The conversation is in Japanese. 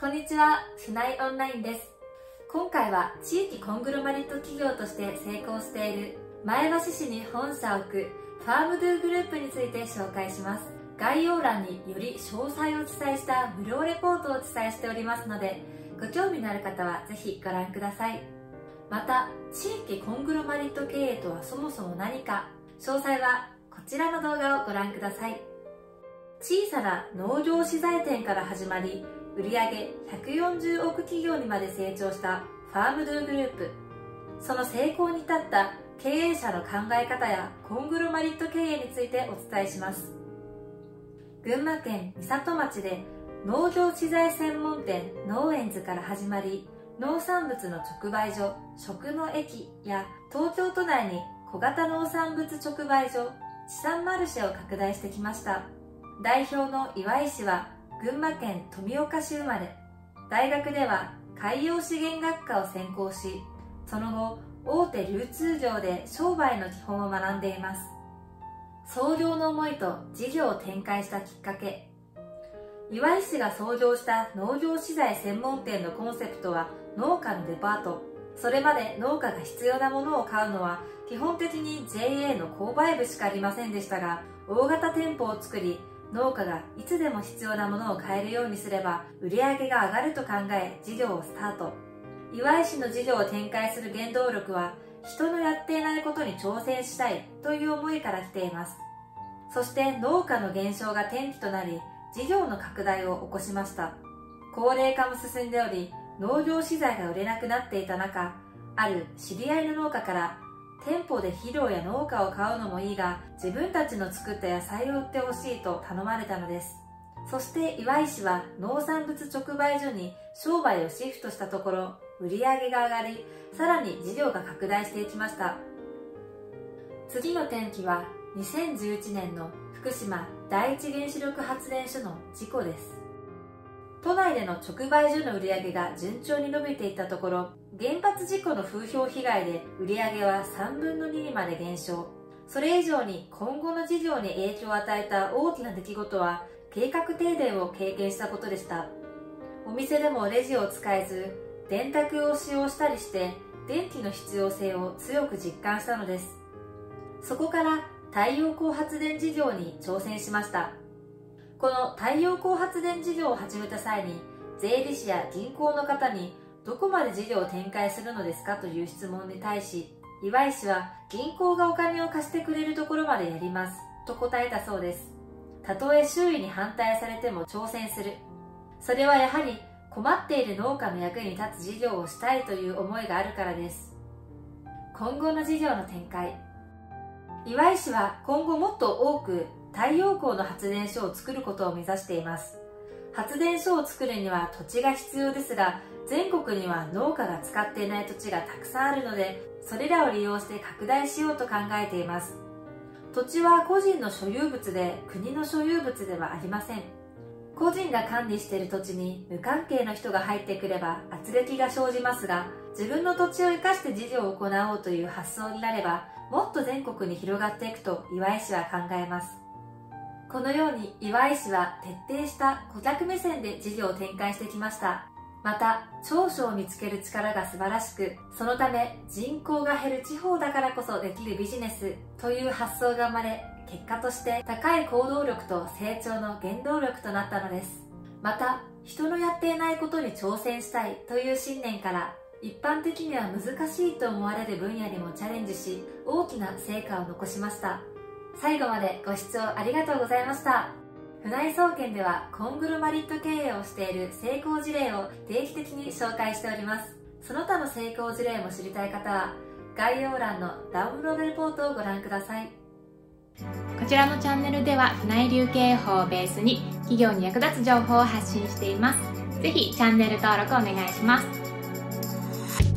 こんにちは、しないオンラインです。今回は地域コングロマリット企業として成功している前橋市に本社を置くファームドゥグループについて紹介します。概要欄により詳細を記載した無料レポートを記載しておりますので、ご興味のある方はぜひご覧ください。また、地域コングロマリット経営とはそもそも何か、詳細はこちらの動画をご覧ください。小さな農業資材店から始まり、売上140億企業にまで成長したファームドゥグループ。その成功に至った経営者の考え方やコングロマリット経営についてお伝えします。群馬県美里町で農業資材専門店農園図から始まり、農産物の直売所食の駅や東京都内に小型農産物直売所地産マルシェを拡大してきました。代表の岩井氏は群馬県富岡市生まれ、大学では海洋資源学科を専攻し、その後大手流通業で商売の基本を学んでいます。創業の思いと事業を展開したきっかけ、岩井氏が創業した農業資材専門店のコンセプトは農家のデパート。それまで農家が必要なものを買うのは基本的に JA の購買部しかありませんでしたが、大型店舗を作り、農家がいつでも必要なものを買えるようにすれば売り上げが上がると考え、事業をスタート。岩井氏の事業を展開する原動力は、人のやっていないことに挑戦したいという思いから来ています。そして農家の減少が転機となり、事業の拡大を起こしました。高齢化も進んでおり、農業資材が売れなくなっていた中、ある知り合いの農家から、店舗で肥料や農家を買うのもいいが、自分たちの作った野菜を売ってほしいと頼まれたのです。そして岩井氏は農産物直売所に商売をシフトしたところ、売り上げが上がり、さらに事業が拡大していきました。次の転機は2011年の福島第一原子力発電所の事故です。都内での直売所の売り上げが順調に伸びていたところ、原発事故の風評被害で売り上げは3分の2にまで減少。それ以上に今後の事業に影響を与えた大きな出来事は、計画停電を経験したことでした。お店でもレジを使えず、電卓を使用したりして電気の必要性を強く実感したのです。そこから太陽光発電事業に挑戦しました。この太陽光発電事業を始めた際に、税理士や銀行の方にどこまで事業を展開するのですかという質問に対し、岩井氏は銀行がお金を貸してくれるところまでやりますと答えたそうです。たとえ周囲に反対されても挑戦する、それはやはり困っている農家の役に立つ事業をしたいという思いがあるからです。今後の事業の展開、岩井氏は今後もっと多く太陽光の発電所を作ることを目指しています。発電所を作るには土地が必要ですが、全国には農家が使っていない土地がたくさんあるので、それらを利用して拡大しようと考えています。土地は個人の所有物で、国の所有物ではありません。個人が管理している土地に無関係の人が入ってくれば圧力が生じますが、自分の土地を生かして事業を行おうという発想になれば、もっと全国に広がっていくと岩井氏は考えます。このように岩井氏は徹底した顧客目線で事業を展開してきました。また、長所を見つける力が素晴らしく、そのため人口が減る地方だからこそできるビジネスという発想が生まれ、結果として高い行動力と成長の原動力となったのです。また、人のやっていないことに挑戦したいという信念から、一般的には難しいと思われる分野にもチャレンジし、大きな成果を残しました。最後までご視聴ありがとうございました。船井総研ではコングロマリット経営をしている成功事例を定期的に紹介しております。その他の成功事例も知りたい方は、概要欄のダウンロードレポートをご覧ください。こちらのチャンネルでは船井流経営法をベースに企業に役立つ情報を発信しています。ぜひチャンネル登録お願いします。